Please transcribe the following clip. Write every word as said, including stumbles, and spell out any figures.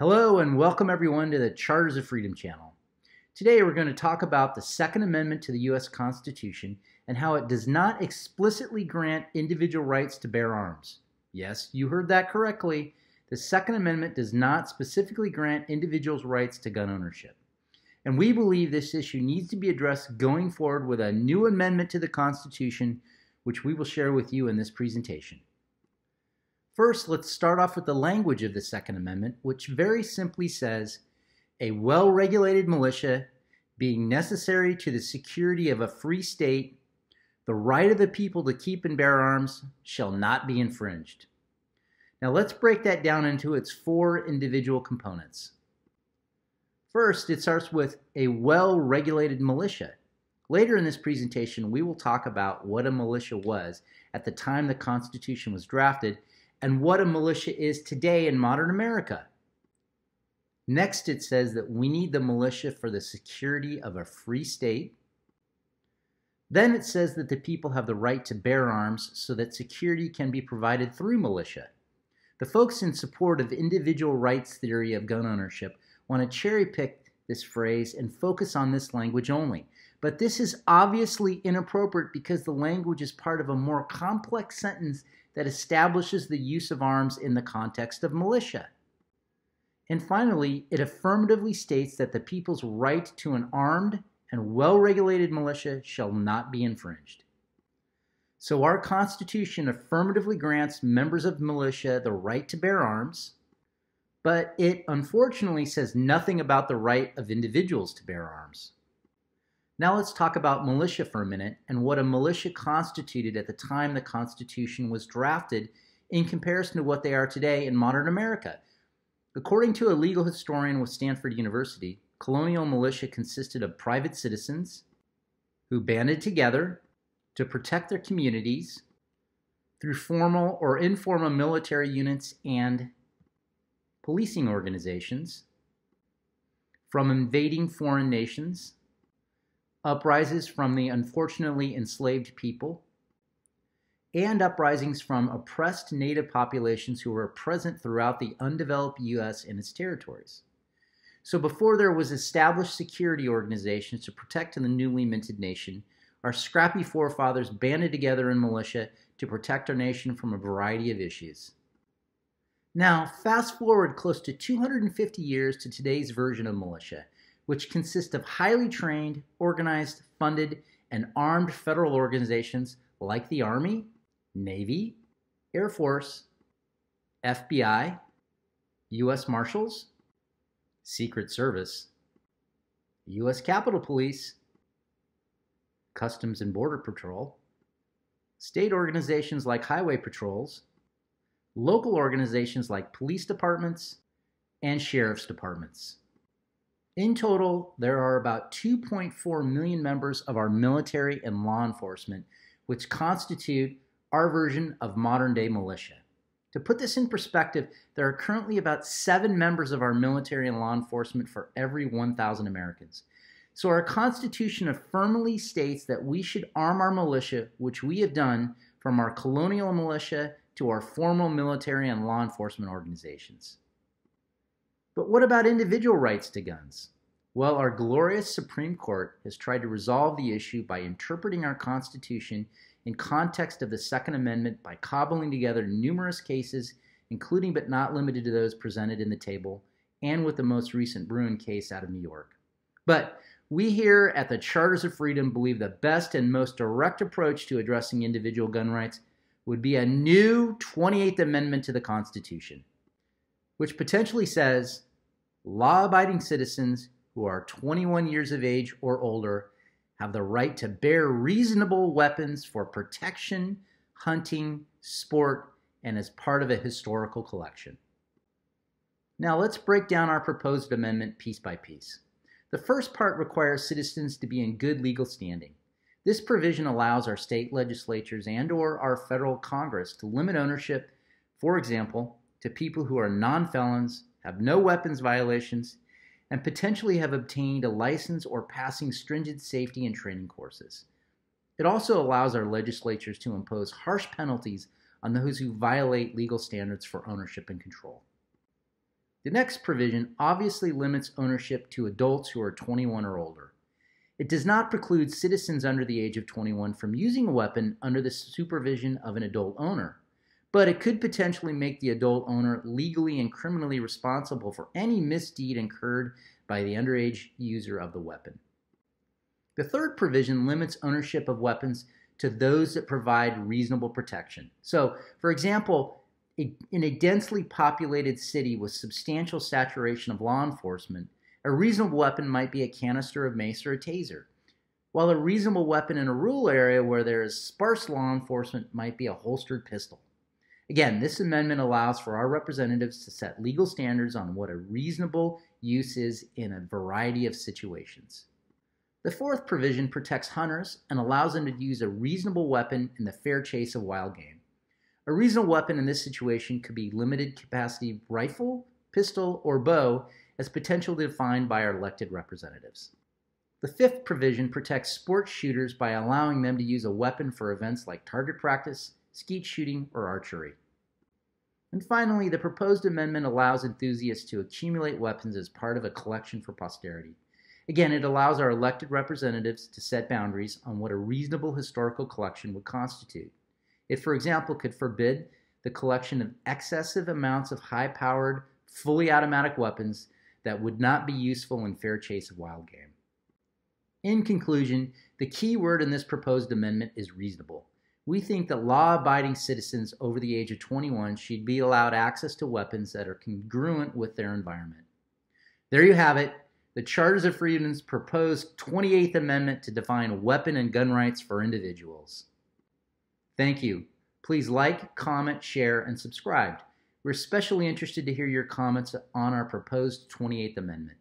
Hello and welcome everyone to the Charters of Freedom channel. Today we're going to talk about the Second Amendment to the U S Constitution and how it does not explicitly grant individual rights to bear arms. Yes, you heard that correctly. The Second Amendment does not specifically grant individuals rights to gun ownership. And we believe this issue needs to be addressed going forward with a new amendment to the Constitution, which we will share with you in this presentation. First, let's start off with the language of the Second Amendment, which very simply says, a well-regulated militia being necessary to the security of a free state, the right of the people to keep and bear arms shall not be infringed. Now let's break that down into its four individual components. First, it starts with a well-regulated militia. Later in this presentation, we will talk about what a militia was at the time the Constitution was drafted and what a militia is today in modern America. Next, it says that we need the militia for the security of a free state. Then it says that the people have the right to bear arms so that security can be provided through militia. The folks in support of individual rights theory of gun ownership want to cherry pick this phrase and focus on this language only. But this is obviously inappropriate because the language is part of a more complex sentence that establishes the use of arms in the context of militia. And finally, it affirmatively states that the people's right to an armed and well-regulated militia shall not be infringed. So our Constitution affirmatively grants members of militia the right to bear arms, but it unfortunately says nothing about the right of individuals to bear arms. Now let's talk about militia for a minute and what a militia constituted at the time the Constitution was drafted in comparison to what they are today in modern America. According to a legal historian with Stanford University, colonial militia consisted of private citizens who banded together to protect their communities through formal or informal military units and policing organizations from invading foreign nations, uprisings from the unfortunately enslaved people, and uprisings from oppressed native populations who were present throughout the undeveloped U S and its territories. So before there was established security organizations to protect the newly minted nation, our scrappy forefathers banded together in militia to protect our nation from a variety of issues. Now, fast forward close to two hundred fifty years to today's version of militia, which consist of highly trained, organized, funded, and armed federal organizations like the Army, Navy, Air Force, F B I, U S Marshals, Secret Service, U S Capitol Police, Customs and Border Patrol, state organizations like highway patrols, local organizations like police departments, and sheriff's departments. In total, there are about two point four million members of our military and law enforcement, which constitute our version of modern-day militia. To put this in perspective, there are currently about seven members of our military and law enforcement for every one thousand Americans. So our Constitution affirmably states that we should arm our militia, which we have done, from our colonial militia to our formal military and law enforcement organizations. But what about individual rights to guns? Well, our glorious Supreme Court has tried to resolve the issue by interpreting our Constitution in context of the Second Amendment by cobbling together numerous cases, including but not limited to those presented in the table, and with the most recent Bruen case out of New York. But we here at the Charters of Freedom believe the best and most direct approach to addressing individual gun rights would be a new twenty-eighth Amendment to the Constitution, which potentially says, law-abiding citizens who are twenty-one years of age or older have the right to bear reasonable weapons for protection, hunting, sport, and as part of a historical collection. Now let's break down our proposed amendment piece by piece. The first part requires citizens to be in good legal standing. This provision allows our state legislatures and/or our federal Congress to limit ownership, for example, to people who are non-felons, have no weapons violations, and potentially have obtained a license or passing stringent safety and training courses. It also allows our legislatures to impose harsh penalties on those who violate legal standards for ownership and control. The next provision obviously limits ownership to adults who are twenty-one or older. It does not preclude citizens under the age of twenty-one from using a weapon under the supervision of an adult owner, but it could potentially make the adult owner legally and criminally responsible for any misdeed incurred by the underage user of the weapon. The third provision limits ownership of weapons to those that provide reasonable protection. So, for example, in a densely populated city with substantial saturation of law enforcement, a reasonable weapon might be a canister of mace or a taser, while a reasonable weapon in a rural area where there is sparse law enforcement might be a holstered pistol. Again, this amendment allows for our representatives to set legal standards on what a reasonable use is in a variety of situations. The fourth provision protects hunters and allows them to use a reasonable weapon in the fair chase of wild game. A reasonable weapon in this situation could be limited capacity rifle, pistol, or bow, as potentially defined by our elected representatives. The fifth provision protects sports shooters by allowing them to use a weapon for events like target practice, skeet shooting, or archery. And finally, the proposed amendment allows enthusiasts to accumulate weapons as part of a collection for posterity. Again, it allows our elected representatives to set boundaries on what a reasonable historical collection would constitute. It, for example, could forbid the collection of excessive amounts of high-powered, fully automatic weapons that would not be useful in fair chase of wild game. In conclusion, the key word in this proposed amendment is reasonable. We think that law-abiding citizens over the age of twenty-one should be allowed access to weapons that are congruent with their environment. There you have it, the Charters of Freedom's proposed twenty-eighth Amendment to define weapon and gun rights for individuals. Thank you. Please like, comment, share, and subscribe. We're especially interested to hear your comments on our proposed twenty-eighth Amendment.